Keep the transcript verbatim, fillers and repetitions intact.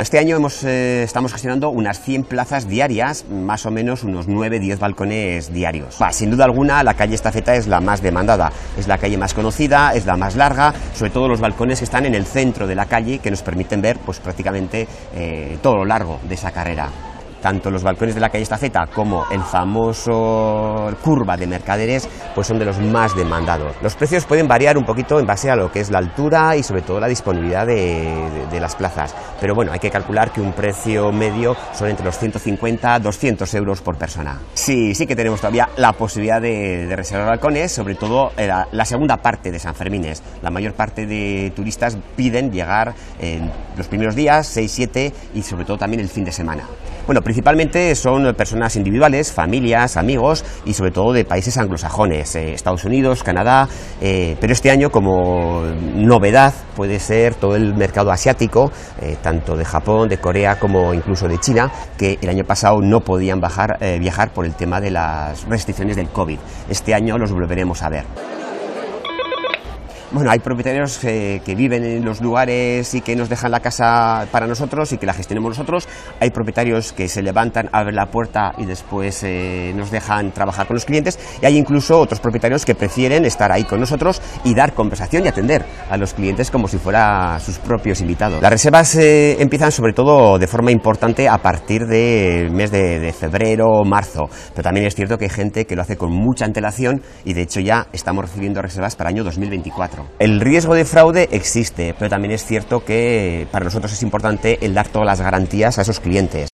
Este año hemos, eh, estamos gestionando unas cien plazas diarias, más o menos unos nueve diez balcones diarios. Bah, sin duda alguna, la calle Estafeta es la más demandada, es la calle más conocida, es la más larga, sobre todo los balcones que están en el centro de la calle, que nos permiten ver pues, prácticamente eh, todo lo largo de esa carrera. Tanto los balcones de la calle Estafeta como el famoso Curva de Mercaderes pues son de los más demandados. Los precios pueden variar un poquito en base a lo que es la altura y sobre todo la disponibilidad de, de, de las plazas, pero bueno, hay que calcular que un precio medio son entre los ciento cincuenta a doscientos euros por persona. Sí, sí que tenemos todavía la posibilidad de, de reservar balcones, sobre todo la, la segunda parte de San Fermín. La mayor parte de turistas piden llegar en los primeros días, seis siete, y sobre todo también el fin de semana. Bueno, principalmente son personas individuales, familias, amigos y sobre todo de países anglosajones, eh, Estados Unidos, Canadá, eh, pero este año como novedad puede ser todo el mercado asiático, eh, tanto de Japón, de Corea como incluso de China, que el año pasado no podían bajar, eh, viajar por el tema de las restricciones del COVID. Este año los volveremos a ver. Bueno, hay propietarios que, que viven en los lugares y que nos dejan la casa para nosotros y que la gestionemos nosotros. Hay propietarios que se levantan, abren la puerta y después eh, nos dejan trabajar con los clientes. Y hay incluso otros propietarios que prefieren estar ahí con nosotros y dar conversación y atender a los clientes como si fuera sus propios invitados. Las reservas eh, empiezan sobre todo de forma importante a partir del mes de, de febrero, marzo. Pero también es cierto que hay gente que lo hace con mucha antelación y de hecho ya estamos recibiendo reservas para el año dos mil veinticuatro. El riesgo de fraude existe, pero también es cierto que para nosotros es importante el dar todas las garantías a esos clientes.